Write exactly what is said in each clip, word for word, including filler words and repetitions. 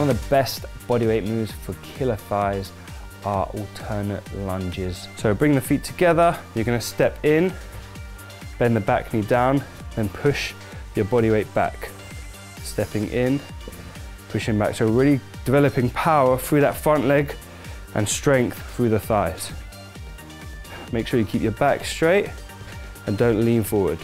One of the best bodyweight moves for killer thighs are alternate lunges. So bring the feet together, you're gonna step in, bend the back knee down, then push your bodyweight back. Stepping in, pushing back. So really developing power through that front leg and strength through the thighs. Make sure you keep your back straight and don't lean forward.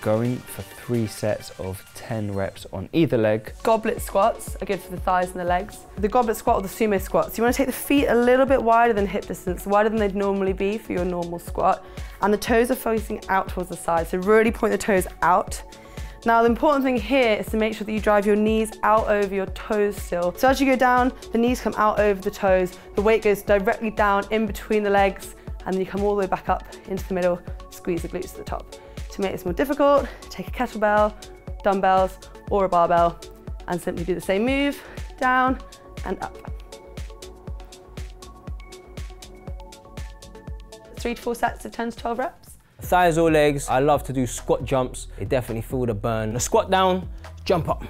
Going for three sets of ten reps on either leg. Goblet squats are good for the thighs and the legs. The goblet squat or the sumo squats, you want to take the feet a little bit wider than hip distance, wider than they'd normally be for your normal squat. And the toes are facing out towards the side, so really point the toes out. Now the important thing here is to make sure that you drive your knees out over your toes still. So as you go down, the knees come out over the toes, the weight goes directly down in between the legs, and then you come all the way back up into the middle, squeeze the glutes to the top. To make this more difficult, take a kettlebell, dumbbells, or a barbell, and simply do the same move, down and up. Three to four sets of ten to twelve reps. Thighs or legs, I love to do squat jumps. They definitely feel the burn. A squat down, jump up.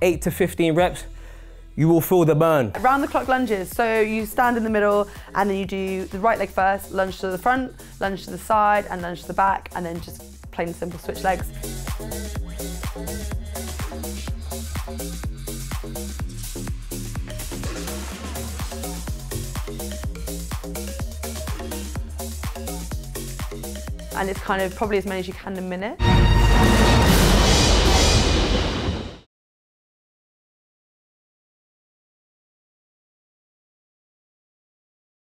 eight to fifteen reps. You will feel the burn. Round the clock lunges. So you stand in the middle and then you do the right leg first, lunge to the front, lunge to the side, and lunge to the back, and then just plain simple switch legs. And it's kind of probably as many as you can in a minute.